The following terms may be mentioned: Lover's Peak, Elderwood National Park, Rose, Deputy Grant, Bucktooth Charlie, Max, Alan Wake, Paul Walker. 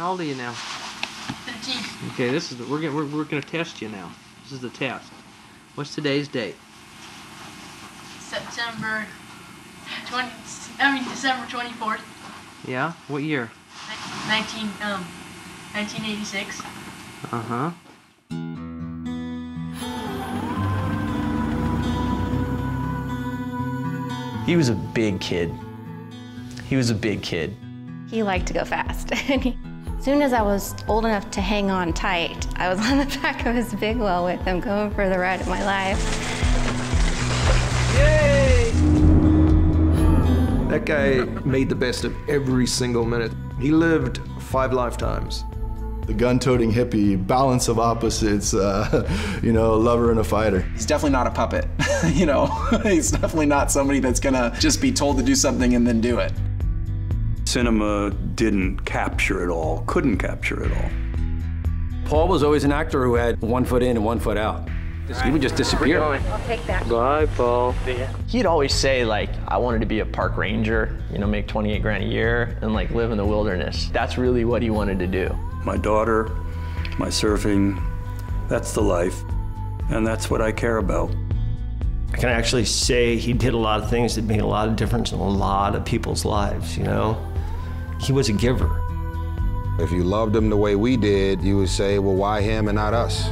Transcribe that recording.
How old are you now? 15. Okay, this is the, we're gonna test you now. This is the test. What's today's date? December 24th. Yeah. What year? 1986. Uh huh. He was a big kid. He liked to go fast. As soon as I was old enough to hang on tight, I was on the back of his big wheel with him, going for the ride of my life. Yay! That guy made the best of every single minute. He lived 5 lifetimes. The gun-toting hippie, balance of opposites, you know, a lover and a fighter. He's definitely not a puppet, you know. He's definitely not somebody that's gonna just be told to do something and then do it. Cinema didn't capture it all, couldn't capture it all. Paul was always an actor who had one foot in and one foot out. Right. He would just disappear. I'll take that. Bye, Paul. He'd always say, like, I wanted to be a park ranger, you know, make 28 grand a year and, like, live in the wilderness. That's really what he wanted to do. My daughter, my surfing, that's the life, and that's what I care about. I can actually say he did a lot of things that made a lot of difference in a lot of people's lives, you know? He was a giver. If you loved him the way we did, you would say, well, why him and not us?